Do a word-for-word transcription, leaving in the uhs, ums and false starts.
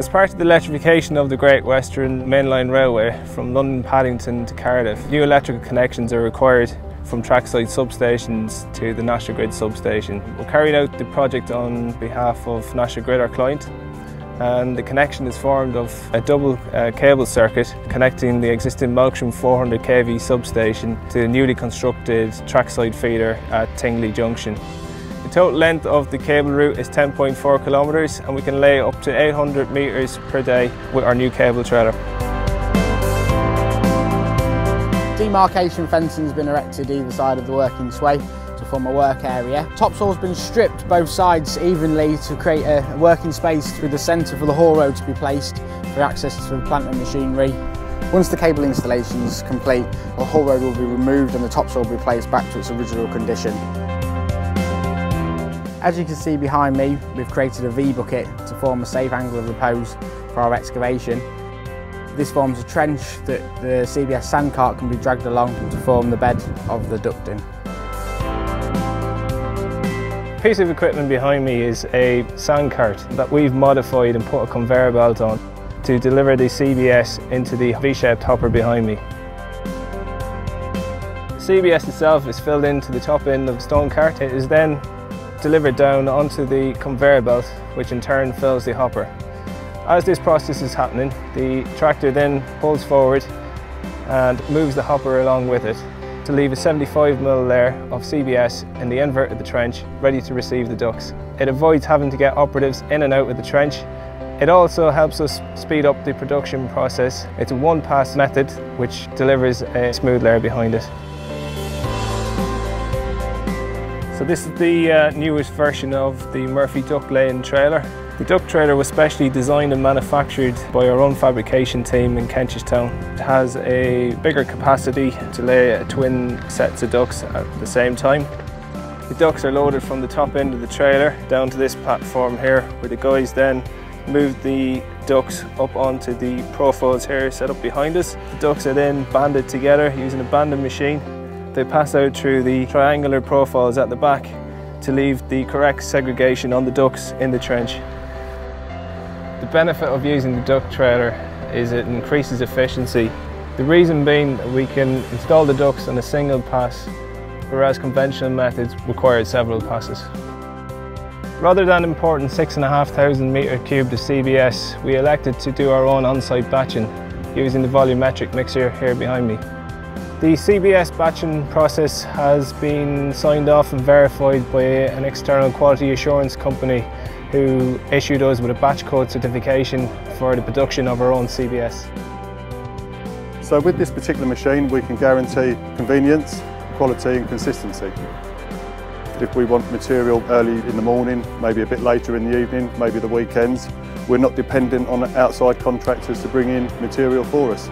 As part of the electrification of the Great Western Mainline Railway from London Paddington to Cardiff, new electrical connections are required from trackside substations to the National Grid substation. We're carrying out the project on behalf of National Grid, our client, and the connection is formed of a double uh, cable circuit connecting the existing Melksham four hundred k V substation to the newly constructed trackside feeder at Tingley Junction. The total length of the cable route is ten point four kilometres and we can lay up to eight hundred metres per day with our new cable trailer. Demarcation fencing has been erected either side of the working sway to form a work area. Topsoil's been stripped both sides evenly to create a working space through the centre for the haul road to be placed for access to the plant and machinery. Once the cable installation is complete, the haul road will be removed and the topsoil will be placed back to its original condition. As you can see behind me, we've created a V-bucket to form a safe angle of repose for our excavation. This forms a trench that the C B S sand cart can be dragged along to form the bed of the ducting. The piece of equipment behind me is a sand cart that we've modified and put a conveyor belt on to deliver the C B S into the V-shaped hopper behind me. The C B S itself is filled into the top end of the stone cart. It is then delivered down onto the conveyor belt, which in turn fills the hopper. As this process is happening, the tractor then pulls forward and moves the hopper along with it to leave a seventy-five millimeter layer of C B S in the invert of the trench ready to receive the ducts. It avoids having to get operatives in and out of the trench. It also helps us speed up the production process. It's a one-pass method which delivers a smooth layer behind it. So this is the uh, newest version of the Murphy duct laying trailer. The duct trailer was specially designed and manufactured by our own fabrication team in Kentish Town. It has a bigger capacity to lay twin sets of ducts at the same time. The ducts are loaded from the top end of the trailer down to this platform here, where the guys then move the ducts up onto the profiles here set up behind us. The ducts are then banded together using a banding machine. They pass out through the triangular profiles at the back to leave the correct segregation on the ducts in the trench. The benefit of using the duct trailer is it increases efficiency. The reason being that we can install the ducts on a single pass, whereas conventional methods required several passes. Rather than importing six and a half thousand metre cubed of C B S, we elected to do our own on-site batching using the volumetric mixer here behind me. The C B S batching process has been signed off and verified by an external quality assurance company who issued us with a batch code certification for the production of our own C B S. So with this particular machine we can guarantee convenience, quality and consistency. If we want material early in the morning, maybe a bit later in the evening, maybe the weekends, we're not dependent on outside contractors to bring in material for us.